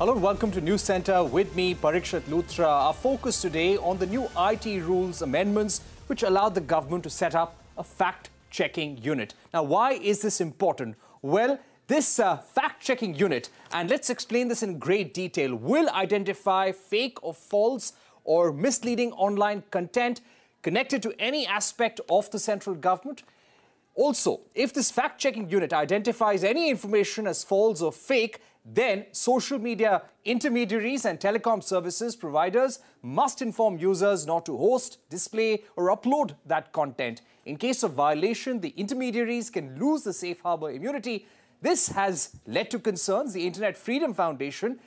Hello and welcome to News Centre. With me, Parikshit Luthra. Our focus today on the new IT rules amendments which allowed the government to set up a fact-checking unit. Now, why is this important? Well, this fact-checking unit, and let's explain this in great detail, will identify fake or false or misleading online content connected to any aspect of the central government. Also, if this fact-checking unit identifies any information as false or fake, then social media intermediaries and telecom services providers must inform users not to host, display or upload that content. In case of violation, the intermediaries can lose the safe harbor immunity. This has led to concerns. The Internet Freedom Foundation,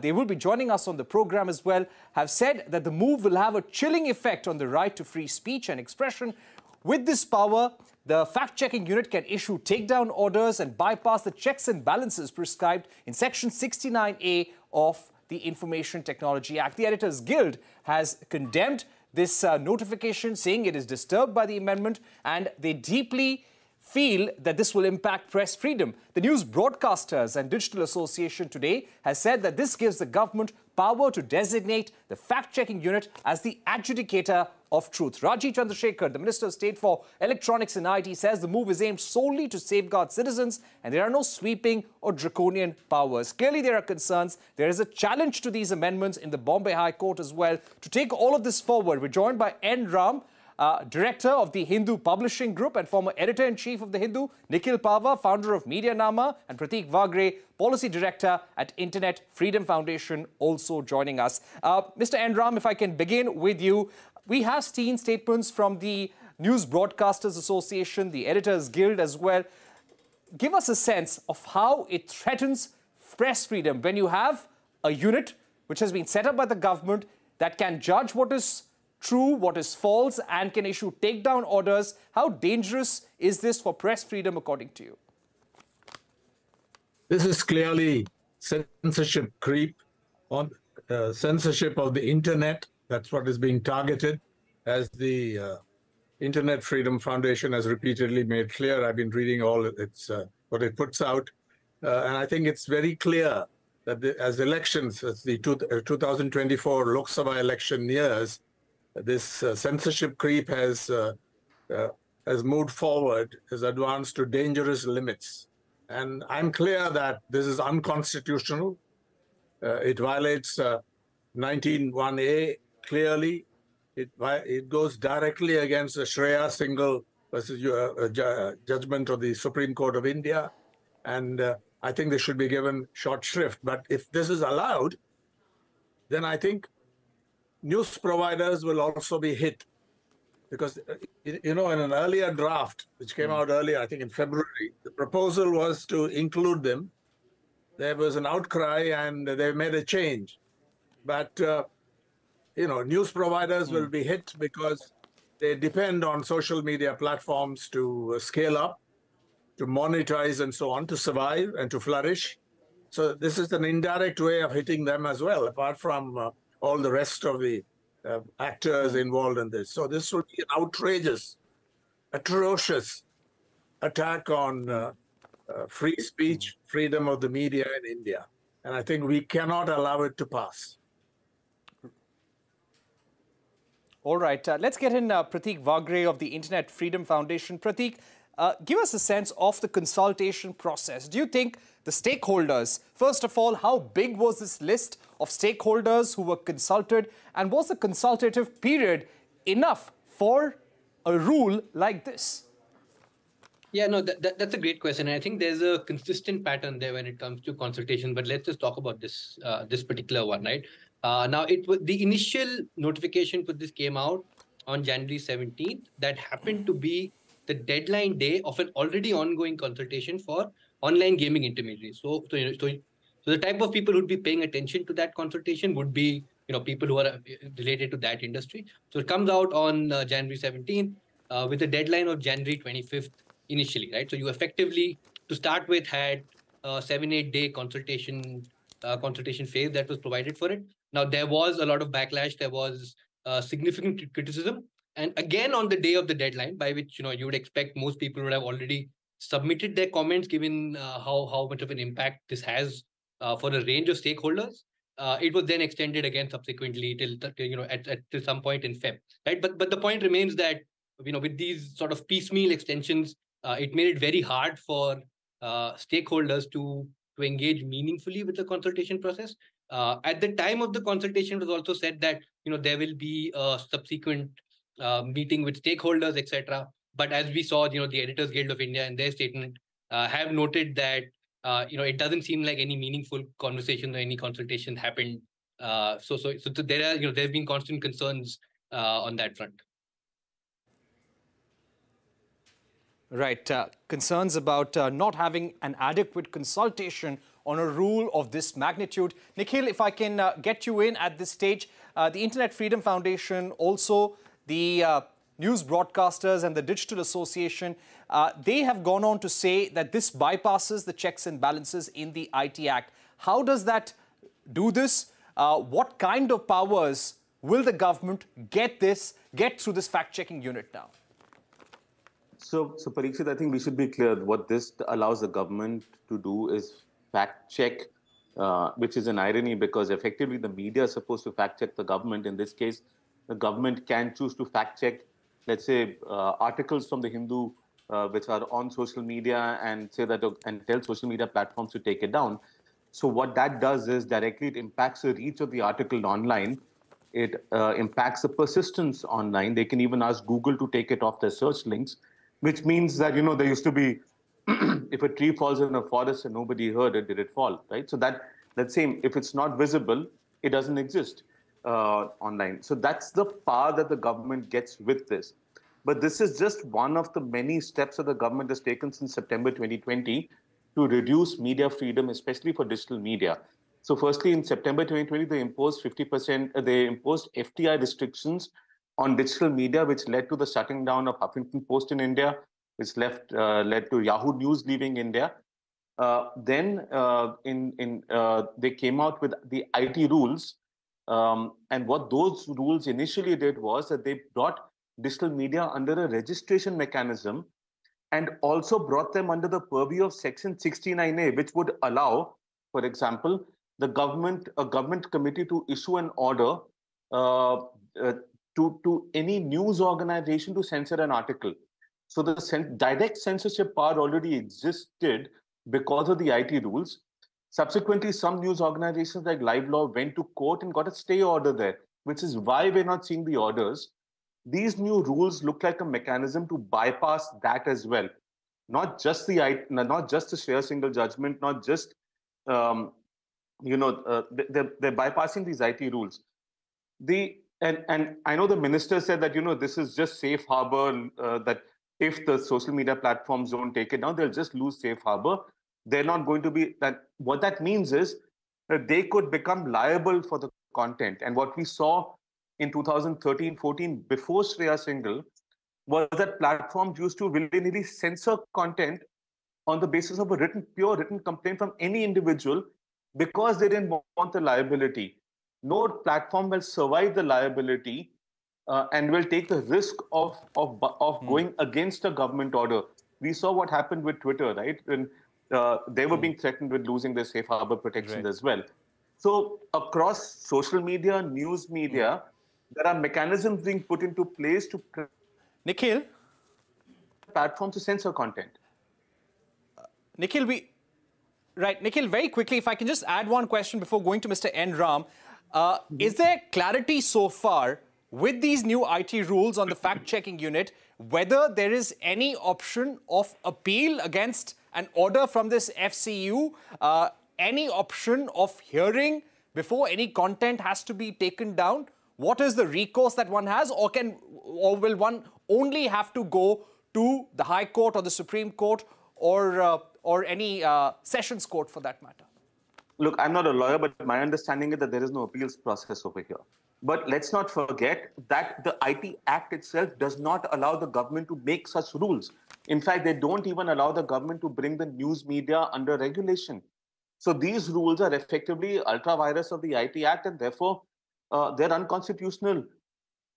they will be joining us on the program as well, have said that the move will have a chilling effect on the right to free speech and expression. With this power, the fact-checking unit can issue takedown orders and bypass the checks and balances prescribed in Section 69A of the Information Technology Act. The Editors Guild has condemned this notification, saying it is disturbed by the amendment and they deeply feel that this will impact press freedom. The News Broadcasters and Digital Association today has said that this gives the government power to designate the fact-checking unit as the adjudicator of truth. Rajeev Chandrasekhar, the Minister of State for Electronics and IT, says the move is aimed solely to safeguard citizens and there are no sweeping or draconian powers. Clearly, there are concerns. There is a challenge to these amendments in the Bombay High Court as well. To take all of this forward, we're joined by N. Ram, Director of the Hindu Publishing Group and former Editor-in-Chief of the Hindu, Nikhil Pahwa, founder of Medianama, and Prateek Waghre, Policy Director at Internet Freedom Foundation, also joining us. Mr. N. Ram, if I can begin with you, we have seen statements from the News Broadcasters Association, the Editors Guild as well. Give us a sense of how it threatens press freedom when you have a unit which has been set up by the government that can judge what is true, what is false, and can issue takedown orders. How dangerous is this for press freedom, according to you? This is clearly censorship creep, on censorship of the internet. That's what is being targeted, as the Internet Freedom Foundation has repeatedly made clear. I've been reading all its what it puts out, and I think it's very clear that as the 2024 Lok Sabha election nears, this censorship creep has moved forward, has advanced to dangerous limits, and I'm clear that this is unconstitutional. It violates 19(1)(a). Clearly, it goes directly against the Shreya Singhal versus judgment of the Supreme Court of India. And I think they should be given short shrift. But if this is allowed, then I think news providers will also be hit. Because, you know, in an earlier draft, which came out earlier, I think in February, the proposal was to include them. There was an outcry and they made a change. But you know, news providers will be hit because they depend on social media platforms to scale up, to monetize and so on, to survive and to flourish. So this is an indirect way of hitting them as well, apart from all the rest of the actors involved in this. So this would be an outrageous, atrocious attack on free speech, freedom of the media in India. And I think we cannot allow it to pass. All right, let's get in Prateek Waghre of the Internet Freedom Foundation. Prateek, give us a sense of the consultation process. Do you think the stakeholders, first of all, how big was this list of stakeholders who were consulted? And was the consultative period enough for a rule like this? Yeah, no, that's a great question. And I think there's a consistent pattern there when it comes to consultation. But let's just talk about this, this particular one, right? Now, the initial notification for this came out on January 17th. That happened to be the deadline day of an already ongoing consultation for online gaming intermediaries. So the type of people who'd be paying attention to that consultation would be, you know, people who are related to that industry. So it comes out on January 17th with a deadline of January 25th initially, right? So you effectively, to start with, had a 7-8 day consultation phase that was provided for it. Now, there was a lot of backlash. There was significant criticism. And again, on the day of the deadline, by which, you know, you would expect most people would have already submitted their comments, given how much of an impact this has for a range of stakeholders. It was then extended again subsequently till some point in Feb. Right, but the point remains that with these sort of piecemeal extensions, it made it very hard for stakeholders to engage meaningfully with the consultation process. At the time of the consultation, it was also said that there will be a subsequent meeting with stakeholders, etc. But as we saw, the Editors Guild of India in their statement have noted that it doesn't seem like any meaningful conversation or any consultation happened. So there are there have been constant concerns on that front. Right, concerns about not having an adequate consultation on a rule of this magnitude. Nikhil, if I can get you in at this stage, the Internet Freedom Foundation, also the News Broadcasters and the Digital Association, they have gone on to say that this bypasses the checks and balances in the IT Act. How does that do this? What kind of powers will the government get through this fact-checking unit now? So Parikshit, I think we should be clear. What this allows the government to do is fact-check, which is an irony because effectively the media is supposed to fact-check the government. In this case, the government can choose to fact-check, let's say, articles from The Hindu which are on social media and say that and tell social media platforms to take it down. So what that does is directly it impacts the reach of the article online. It impacts the persistence online. They can even ask Google to take it off their search links, which means that, there used to be, if a tree falls in a forest and nobody heard it, did it fall, right? So that same, if it's not visible, it doesn't exist online. So that's the power that the government gets with this. But this is just one of the many steps that the government has taken since September 2020 to reduce media freedom, especially for digital media. So firstly, in September 2020, they imposed FTI restrictions on digital media, which led to the shutting down of Huffington Post in India, which led to Yahoo News leaving India. Then they came out with the IT rules. And what those rules initially did was that they brought digital media under a registration mechanism and also brought them under the purview of Section 69A, which would allow, for example, a government committee to issue an order to any news organization to censor an article. So the direct censorship power already existed because of the IT rules. Subsequently, some news organizations like LiveLaw went to court and got a stay order there, which is why we're not seeing the orders. These new rules look like a mechanism to bypass that as well. Not just the Shreya Singhal judgment, not just they're bypassing these IT rules. And I know the minister said that, this is just safe harbor, that if the social media platforms don't take it down, they'll just lose safe harbor. They're not going to be that. What that means is that they could become liable for the content. And what we saw in 2013-14 before Shreya Singhal was that platforms used to willingly censor content on the basis of a pure written complaint from any individual because they didn't want the liability. No platform will survive the liability and will take the risk of going against a government order. We saw what happened with Twitter, right? When they were being threatened with losing their safe harbor protection as well. So across social media, news media, there are mechanisms being put into place to... Nikhil? ...platforms to censor content. Nikhil, Right, Nikhil, very quickly, if I can just add one question before going to Mr. N. Ram. Is there clarity so far with these new IT rules on the fact-checking unit, whether there is any option of appeal against an order from this FCU, any option of hearing before any content has to be taken down? What is the recourse that one has, or will one only have to go to the High Court or the Supreme Court or any Sessions Court for that matter? Look, I'm not a lawyer, but my understanding is that there is no appeals process over here. But let's not forget that the IT Act itself does not allow the government to make such rules. In fact, they don't even allow the government to bring the news media under regulation. So these rules are effectively ultra-virus of the IT Act, and therefore they're unconstitutional.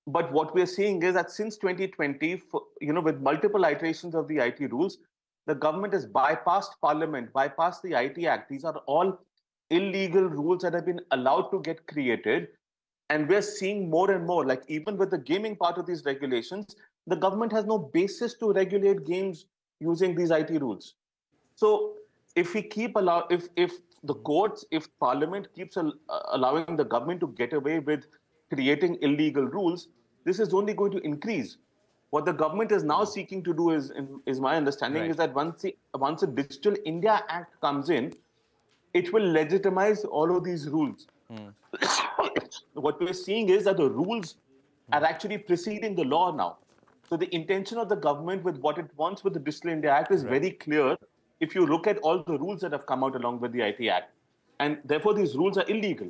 But what we're seeing is that since 2020, with multiple iterations of the IT rules, the government has bypassed Parliament, bypassed the IT Act. These are all illegal rules that have been allowed to get created. And we're seeing more and more, like even with the gaming part of these regulations, the government has no basis to regulate games using these IT rules. So if we keep if Parliament keeps allowing the government to get away with creating illegal rules, this is only going to increase. What the government is now seeking to do is my understanding, right, is that once a Digital India Act comes in, it will legitimize all of these rules. What we're seeing is that the rules are actually preceding the law now. So the intention of the government with what it wants with the Digital India Act is very clear if you look at all the rules that have come out along with the IT Act. And therefore, these rules are illegal.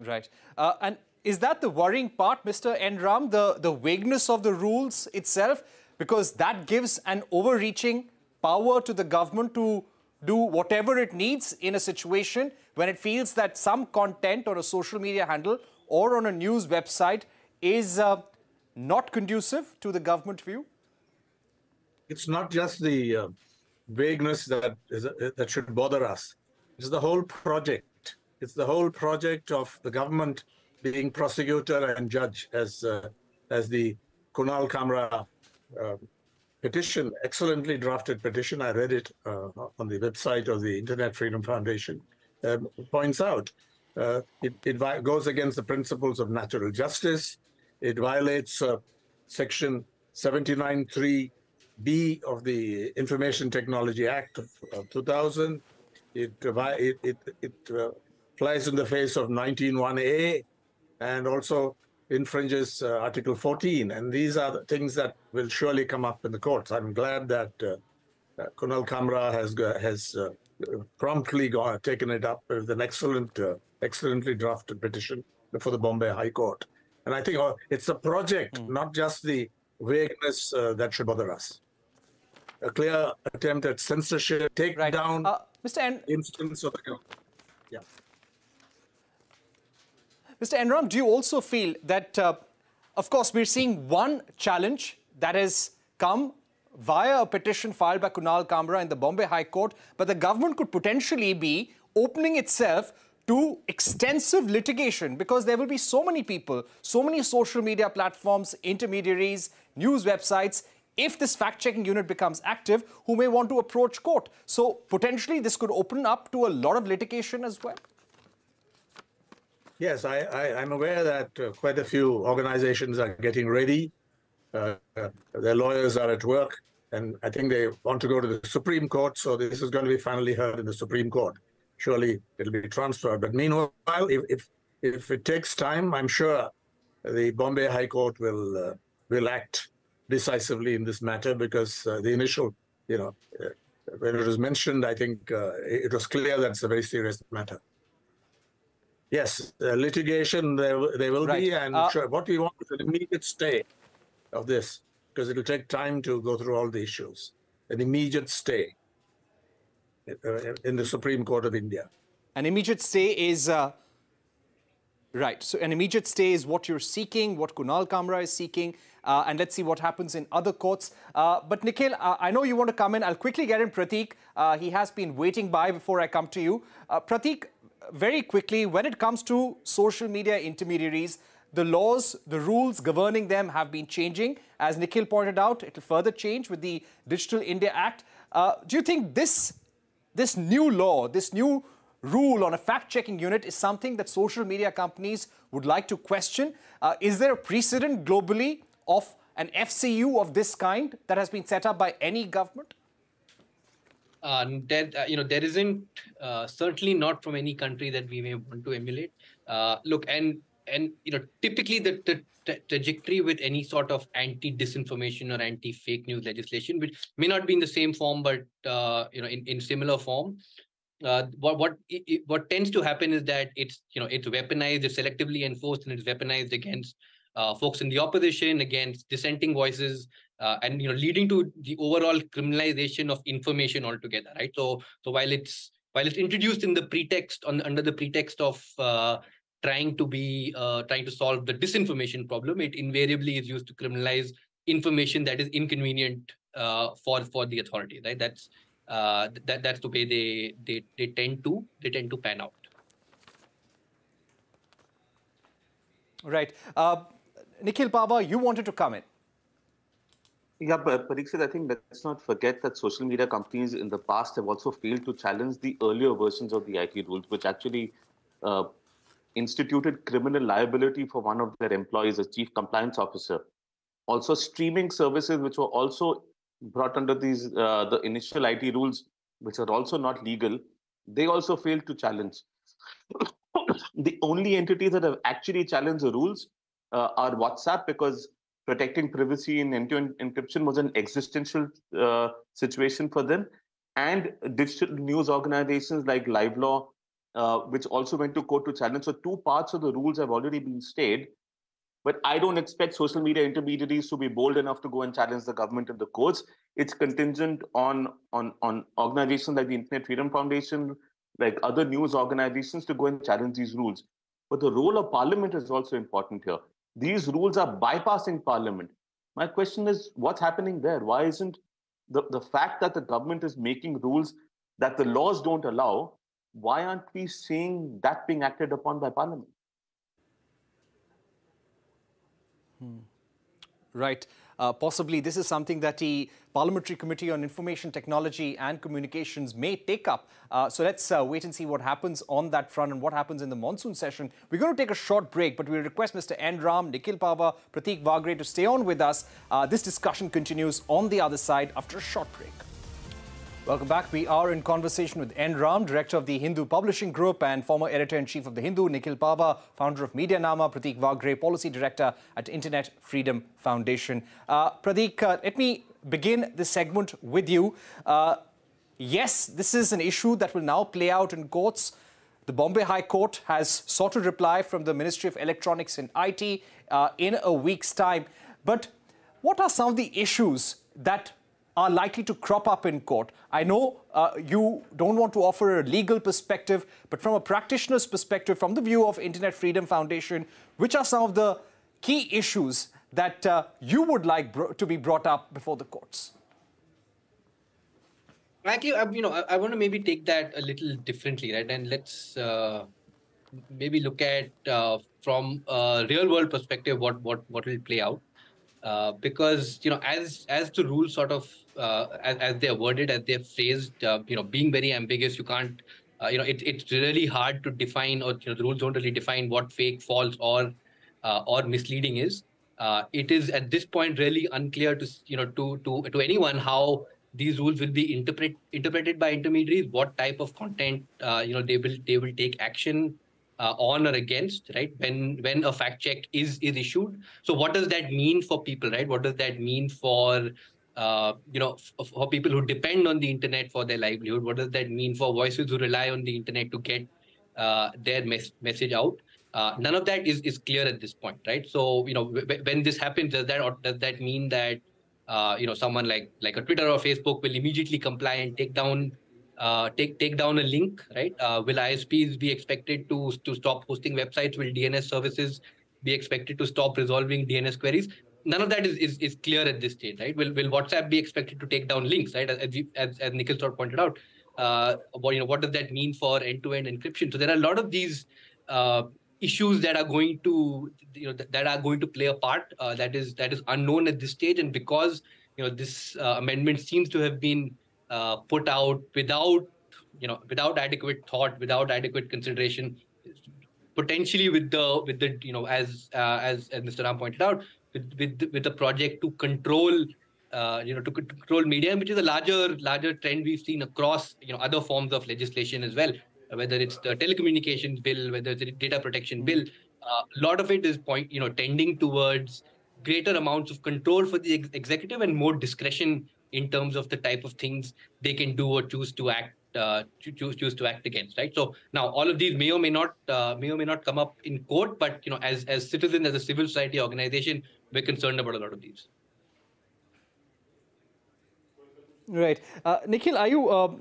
Right. And is that the worrying part, Mr. N. Ram, the vagueness of the rules itself? Because that gives an overreaching power to the government to do whatever it needs in a situation when it feels that some content on a social media handle or on a news website is not conducive to the government view? It's not just the vagueness that should bother us. It's the whole project. It's the whole project of the government being prosecutor and judge, as the Kunal Kamra petition, excellently drafted petition, I read it on the website of the Internet Freedom Foundation, points out. It goes against the principles of natural justice. It violates Section 79(3)(b) of the Information Technology Act of 2000. It flies in the face of 19(1)(a) and also infringes Article 14. And these are the things that will surely come up in the courts. I'm glad that Kunal Kamra has promptly taken it up with an excellently drafted petition before the Bombay High Court. And I think it's a project, not just the vagueness that should bother us. A clear attempt at censorship, take down instance of the government. Yeah. Mr. N. Ram, do you also feel that, of course, we're seeing one challenge that has come via a petition filed by Kunal Kamra in the Bombay High Court, but the government could potentially be opening itself to extensive litigation because there will be so many people, so many social media platforms, intermediaries, news websites, if this fact-checking unit becomes active, who may want to approach court. So potentially this could open up to a lot of litigation as well. Yes, I'm aware that quite a few organizations are getting ready. Their lawyers are at work, and I think they want to go to the Supreme Court. So this is going to be finally heard in the Supreme Court. Surely it'll be transferred. But meanwhile, if it takes time, I'm sure the Bombay High Court will act decisively in this matter because the initial, when it was mentioned, I think it was clear that it's a very serious matter. Yes, litigation there will be, and sure, what we want is an immediate stay of this, because it will take time to go through all the issues. An immediate stay in the Supreme Court of India. An immediate stay is, so an immediate stay is what you're seeking, what Kunal Kamra is seeking, and let's see what happens in other courts. But Nikhil, I know you want to come in. I'll quickly get in Prateek. He has been waiting by before I come to you. Prateek, very quickly, when it comes to social media intermediaries, the laws, the rules governing them have been changing. As Nikhil pointed out, it will further change with the Digital India Act. Do you think this new law, this new rule on a fact-checking unit is something that social media companies would like to question? Is there a precedent globally of an FCU of this kind that has been set up by any government? There isn't, certainly not from any country that we may want to emulate. Look, and typically the trajectory with any sort of anti-disinformation or anti-fake news legislation, which may not be in the same form, but in similar form, what tends to happen is that it's weaponized, it's selectively enforced, and it's weaponized against folks in the opposition, against dissenting voices. And leading to the overall criminalization of information altogether, right? So while it's introduced in the pretext under the pretext of trying to solve the disinformation problem, it invariably is used to criminalize information that is inconvenient for the authorities, right? That's that's the way they tend to pan out. Right. Nikhil Pahwa, you wanted to comment. Yeah, but Parikshit, I think let's not forget that social media companies in the past have also failed to challenge the earlier versions of the IT rules, which actually instituted criminal liability for one of their employees, a chief compliance officer. Also, streaming services, which were also brought under these the initial IT rules, which are also not legal, they also failed to challenge. The only entities that have actually challenged the rules are WhatsApp, because protecting privacy in end-to-end encryption was an existential situation for them, and digital news organizations like LiveLaw, which also went to court to challenge. So two parts of the rules have already been stayed, but I don't expect social media intermediaries to be bold enough to go and challenge the government and the courts. It's contingent on organizations like the Internet Freedom Foundation, like other news organizations, to go and challenge these rules. But the role of parliament is also important here. These rules are bypassing parliament. My question is, what's happening there? Why isn't the fact that the government is making rules that the laws don't allow, why aren't we seeing that being acted upon by parliament? Right. Possibly this is something that the Parliamentary Committee on Information Technology and Communications may take up. So let's wait and see what happens on that front and what happens in the monsoon session. We're going to take a short break, but we'll request Mr. N. Ram, Nikhil Pahwa, Prateek Waghre to stay on with us. This discussion continues on the other side after a short break. Welcome back. We are in conversation with N. Ram, director of the Hindu Publishing Group and former editor-in-chief of The Hindu, Nikhil Pahwa, founder of Medianama, Prateek Waghre, policy director at Internet Freedom Foundation. Prateek, let me begin this segment with you. Yes, this is an issue that will now play out in courts. The Bombay High Court has sought a reply from the Ministry of Electronics and IT in a week's time. But what are some of the issues that are likely to crop up in court? I know you don't want to offer a legal perspective, but from a practitioner's perspective, from the view of Internet Freedom Foundation, which are some of the key issues that you would like to be brought up before the courts? Actually, you know, I want to maybe take that a little differently, right? And let's maybe look at from a real-world perspective what will play out. Because, you know, as the rules sort of, as they're worded, as they're phrased, you know, being very ambiguous, you can't, you know, it's really hard to define, or you know, the rules don't really define what fake, false, or misleading is. It is at this point really unclear to, you know, to anyone how these rules will be interpreted by intermediaries, what type of content, you know, they will take action on or against, right? When a fact check is issued, so what does that mean for people, right? What does that mean for you know, for people who depend on the internet for their livelihood? What does that mean for voices who rely on the internet to get their message out? None of that is clear at this point, right? So you know, when this happens, does that mean that you know, someone like a Twitter or Facebook will immediately comply and take down a link, right? Will ISPs be expected to stop hosting websites? Will DNS services be expected to stop resolving DNS queries? None of that is clear at this stage, right? Will WhatsApp be expected to take down links, right? As Nikhil sort of pointed out, you know, what does that mean for end-to-end encryption? So there are a lot of these issues that are going to, you know, that are going to play a part that is unknown at this stage, and because you know this amendment seems to have been put out without, you know, without adequate thought, without adequate consideration, potentially with the you know, as Mr. Ram pointed out, with the project to control you know, to control media, which is a larger trend we've seen across, you know, other forms of legislation as well, whether it's the telecommunications bill, whether it's the data protection bill, a lot of it is you know, tending towards greater amounts of control for the executive and more discretion in terms of the type of things they can do or choose to act against, right? So now all of these may or may not come up in court, but you know, as citizens, as a civil society organization, we're concerned about a lot of these. Right, Nikhil, are you?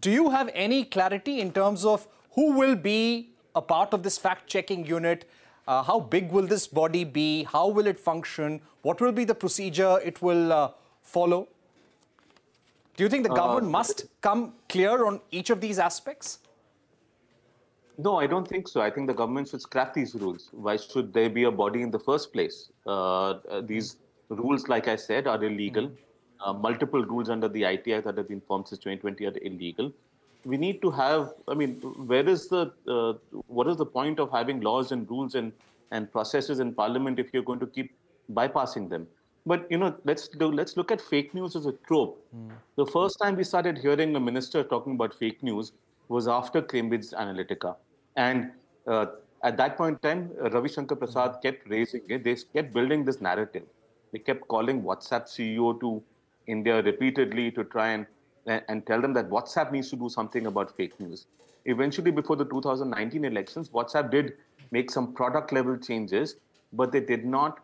Do you have any clarity in terms of who will be a part of this fact-checking unit? How big will this body be? How will it function? What will be the procedure it will follow? Do you think the government must come clear on each of these aspects? No, I don't think so. I think the government should scrap these rules. Why should there be a body in the first place? These rules, like I said, are illegal. Multiple rules under the IT Act that have been formed since 2020 are illegal. We need to have, I mean, where is the, what is the point of having laws and rules and processes in parliament if you're going to keep bypassing them? But, you know, let's look at fake news as a trope. The first time we started hearing a minister talking about fake news was after Cambridge Analytica. And at that point in time, Ravi Shankar Prasad kept raising it. They kept building this narrative. They kept calling WhatsApp CEO to India repeatedly to try and tell them that WhatsApp needs to do something about fake news. Eventually, before the 2019 elections, WhatsApp did make some product-level changes, but they did not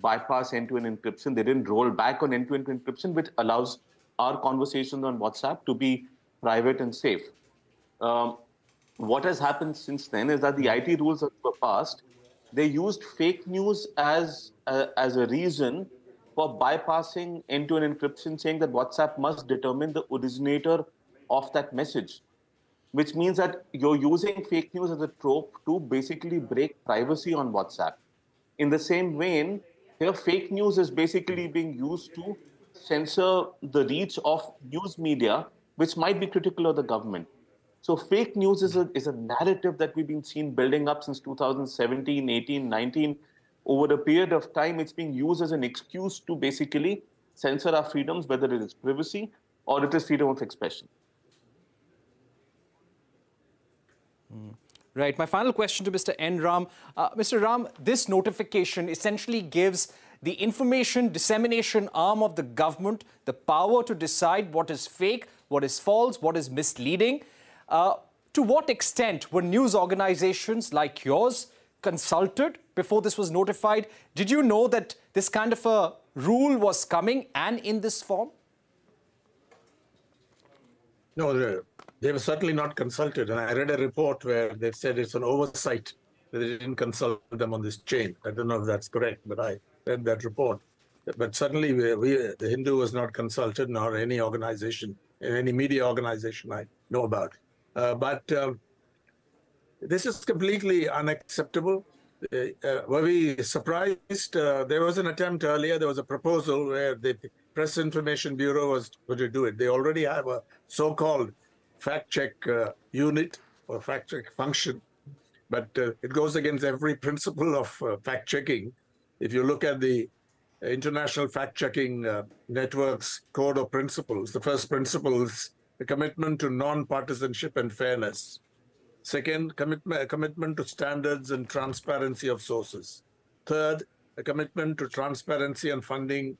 bypass end-to-end encryption. They didn't roll back on end-to-end encryption, which allows our conversations on WhatsApp to be private and safe. What has happened since then is that the IT rules that were passed, they used fake news as a reason for bypassing end-to-end encryption, saying that WhatsApp must determine the originator of that message, which means that you're using fake news as a trope to basically break privacy on WhatsApp. In the same vein, here fake news is basically being used to censor the reach of news media, which might be critical of the government. So fake news is a narrative that we've been seen building up since 2017, 18, 19. Over a period of time, it's being used as an excuse to basically censor our freedoms, whether it is privacy or it is freedom of expression. Right. My final question to Mr. N. Ram. Mr. Ram, this notification essentially gives the information dissemination arm of the government the power to decide what is fake, what is false, what is misleading. To what extent were news organizations like yours consulted before this was notified? Did you know that this kind of a rule was coming and in this form? No, they were certainly not consulted. And I read a report where they said it's an oversight that they didn't consult them on this change. I don't know if that's correct, but I read that report. But certainly the Hindu was not consulted, nor any organization, any media organization I know about. This is completely unacceptable. Were we surprised? There was an attempt earlier, there was a proposal where the Press Information Bureau was going to do it. They already have a so-called fact-check unit or fact-check function, but it goes against every principle of fact-checking. If you look at the International Fact-Checking Network's Code of Principles, the first principle is the commitment to non-partisanship and fairness. Second, a commitment to standards and transparency of sources. Third, a commitment to transparency and funding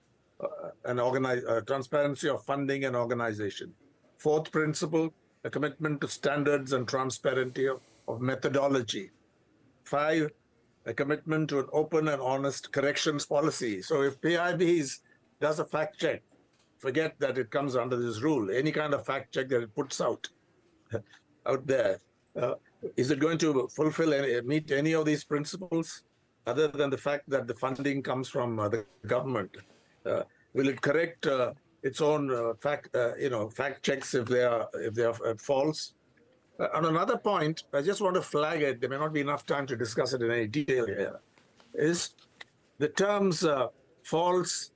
transparency of funding and organization. Fourth principle, a commitment to standards and transparency of methodology. Five, a commitment to an open and honest corrections policy. So if PIB does a fact check, forget that it comes under this rule. Any kind of fact check that it puts out there. Is it going to fulfill and meet any of these principles other than the fact that the funding comes from the government? Will it correct its own fact checks if they are false? On another point, I just want to flag it. There may not be enough time to discuss it in any detail here. Is the terms false,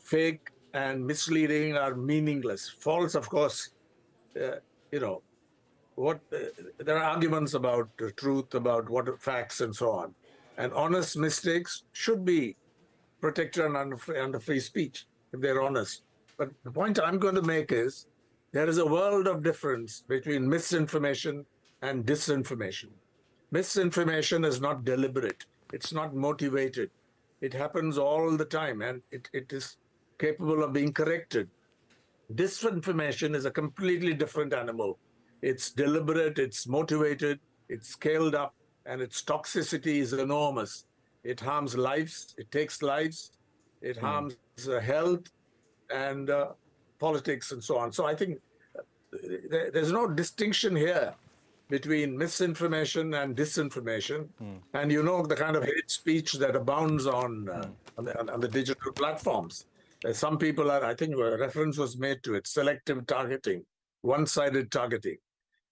fake, and misleading are meaningless. False, of course, there are arguments about truth, about what facts and so on. And honest mistakes should be protected under free speech if they're honest. But the point I'm going to make is there is a world of difference between misinformation and disinformation. Misinformation is not deliberate. It's not motivated. It happens all the time and it is capable of being corrected. Disinformation is a completely different animal. It's deliberate, it's motivated, it's scaled up, and its toxicity is enormous. It harms lives, it takes lives, it harms health and politics and so on. So I think there's no distinction here between misinformation and disinformation. And you know the kind of hate speech that abounds on the digital platforms. Some people are, I think a reference was made to it, selective targeting, one-sided targeting.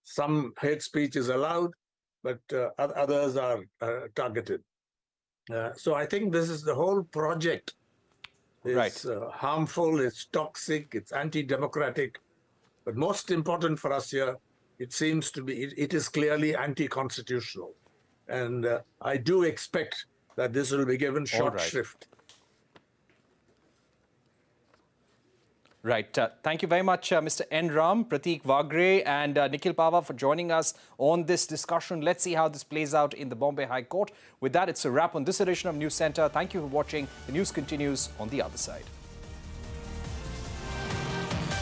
Some hate speech is allowed, but others are targeted. So I think this is the whole project. It's harmful, it's toxic, it's anti-democratic. But most important for us here, it seems to be, it is clearly anti-constitutional. And I do expect that this will be given short shrift. Right. Thank you very much, Mr. N. Ram, Prateek Waghre and Nikhil Pahwa for joining us on this discussion. Let's see how this plays out in the Bombay High Court. With that, it's a wrap on this edition of News Centre. Thank you for watching. The news continues on the other side.